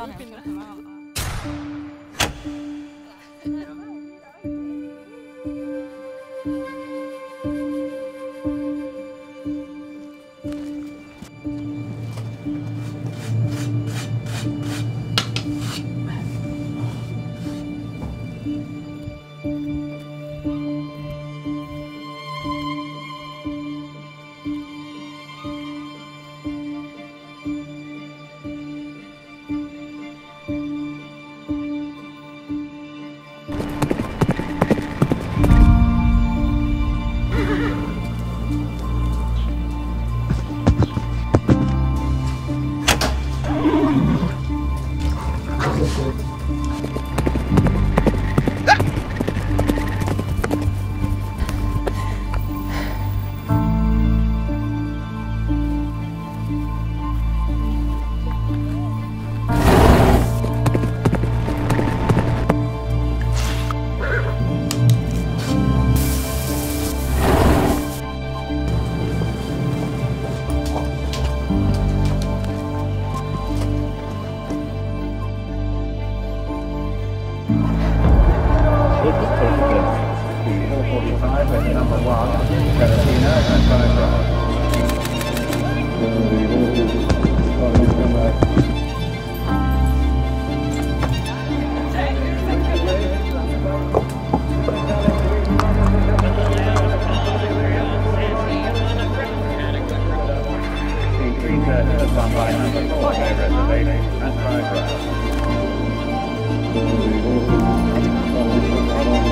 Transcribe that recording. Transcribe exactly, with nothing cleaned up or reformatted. down here. That's right.